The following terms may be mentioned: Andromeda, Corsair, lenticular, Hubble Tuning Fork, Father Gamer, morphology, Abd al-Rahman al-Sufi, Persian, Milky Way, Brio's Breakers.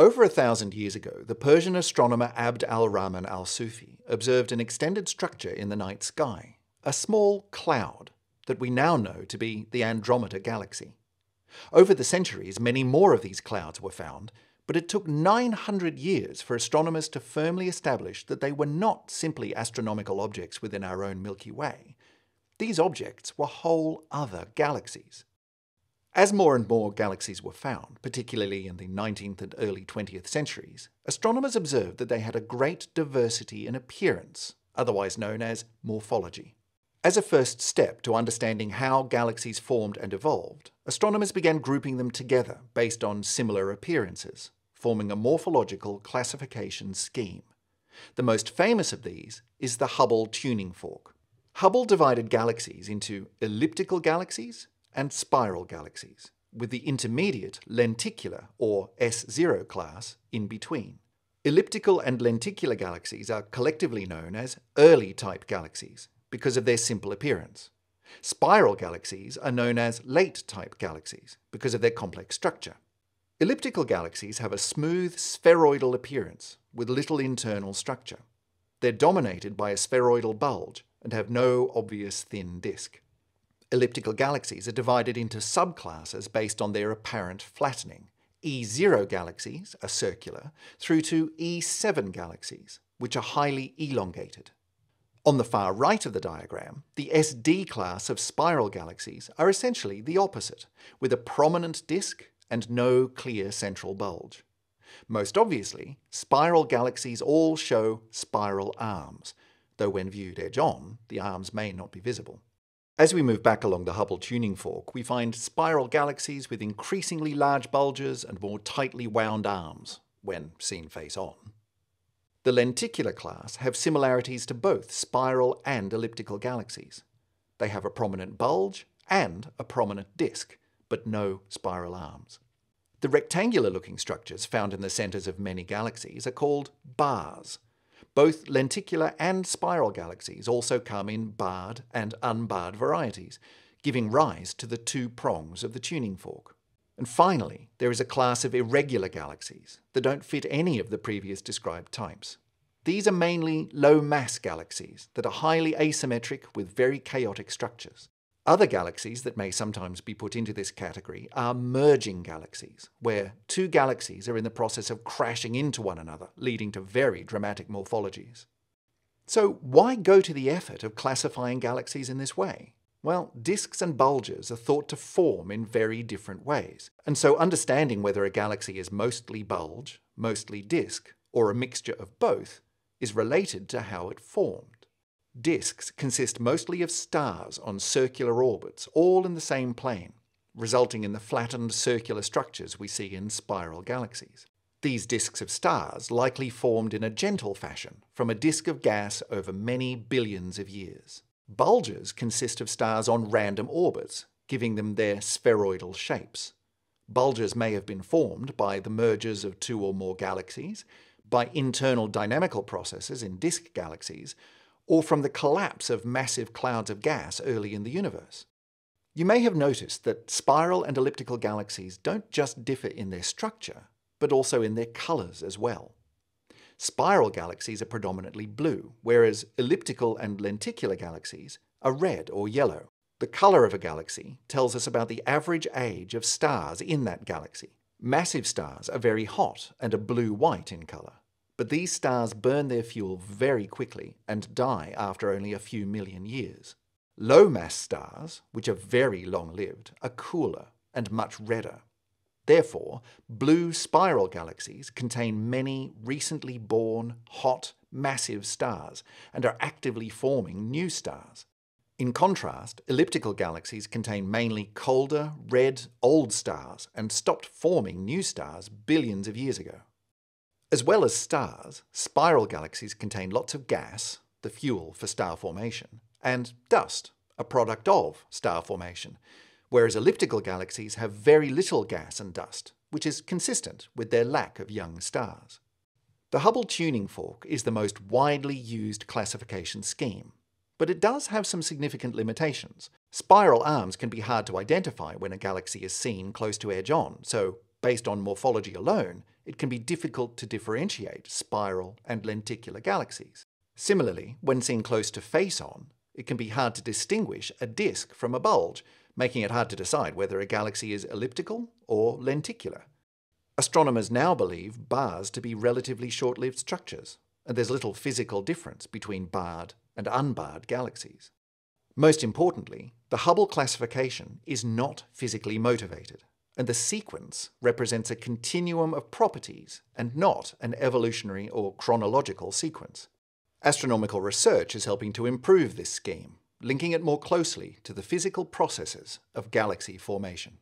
Over 1,000 years ago, the Persian astronomer Abd al-Rahman al-Sufi observed an extended structure in the night sky, a small cloud that we now know to be the Andromeda galaxy. Over the centuries, many more of these clouds were found, but it took 900 years for astronomers to firmly establish that they were not simply astronomical objects within our own Milky Way. These objects were whole other galaxies. As more and more galaxies were found, particularly in the 19th and early 20th centuries, astronomers observed that they had a great diversity in appearance, otherwise known as morphology. As a first step to understanding how galaxies formed and evolved, astronomers began grouping them together based on similar appearances, forming a morphological classification scheme. The most famous of these is the Hubble Tuning Fork. Hubble divided galaxies into elliptical galaxies and spiral galaxies, with the intermediate lenticular or S0 class in between. Elliptical and lenticular galaxies are collectively known as early-type galaxies, because of their simple appearance. Spiral galaxies are known as late-type galaxies because of their complex structure. Elliptical galaxies have a smooth spheroidal appearance with little internal structure. They're dominated by a spheroidal bulge and have no obvious thin disk. Elliptical galaxies are divided into subclasses based on their apparent flattening. E0 galaxies are circular, through to E7 galaxies, which are highly elongated. On the far right of the diagram, the SD class of spiral galaxies are essentially the opposite, with a prominent disk and no clear central bulge. Most obviously, spiral galaxies all show spiral arms, though when viewed edge-on, the arms may not be visible. As we move back along the Hubble Tuning Fork, we find spiral galaxies with increasingly large bulges and more tightly wound arms, when seen face-on. The lenticular class have similarities to both spiral and elliptical galaxies. They have a prominent bulge and a prominent disk, but no spiral arms. The rectangular-looking structures found in the centers of many galaxies are called bars. Both lenticular and spiral galaxies also come in barred and unbarred varieties, giving rise to the two prongs of the tuning fork. And finally, there is a class of irregular galaxies that don't fit any of the previous described types. These are mainly low-mass galaxies that are highly asymmetric with very chaotic structures. Other galaxies that may sometimes be put into this category are merging galaxies, where two galaxies are in the process of crashing into one another, leading to very dramatic morphologies. So why go to the effort of classifying galaxies in this way? Well, disks and bulges are thought to form in very different ways, and so understanding whether a galaxy is mostly bulge, mostly disk, or a mixture of both is related to how it formed. Disks consist mostly of stars on circular orbits, all in the same plane, resulting in the flattened circular structures we see in spiral galaxies. These disks of stars likely formed in a gentle fashion from a disk of gas over many billions of years. Bulges consist of stars on random orbits, giving them their spheroidal shapes. Bulges may have been formed by the mergers of two or more galaxies, by internal dynamical processes in disk galaxies, or from the collapse of massive clouds of gas early in the universe. You may have noticed that spiral and elliptical galaxies don't just differ in their structure, but also in their colors as well. Spiral galaxies are predominantly blue, whereas elliptical and lenticular galaxies are red or yellow. The color of a galaxy tells us about the average age of stars in that galaxy. Massive stars are very hot and are blue-white in color, but these stars burn their fuel very quickly and die after only a few million years. Low-mass stars, which are very long-lived, are cooler and much redder. Therefore, blue spiral galaxies contain many recently born, hot, massive stars and are actively forming new stars. In contrast, elliptical galaxies contain mainly colder, red, old stars and stopped forming new stars billions of years ago. As well as stars, spiral galaxies contain lots of gas, the fuel for star formation, and dust, a product of star formation, whereas elliptical galaxies have very little gas and dust, which is consistent with their lack of young stars. The Hubble Tuning Fork is the most widely used classification scheme, but it does have some significant limitations. Spiral arms can be hard to identify when a galaxy is seen close to edge-on, so based on morphology alone, it can be difficult to differentiate spiral and lenticular galaxies. Similarly, when seen close to face-on, it can be hard to distinguish a disk from a bulge, making it hard to decide whether a galaxy is elliptical or lenticular. Astronomers now believe bars to be relatively short-lived structures, and there's little physical difference between barred and unbarred galaxies. Most importantly, the Hubble classification is not physically motivated, and the sequence represents a continuum of properties and not an evolutionary or chronological sequence. Astronomical research is helping to improve this scheme, linking it more closely to the physical processes of galaxy formation.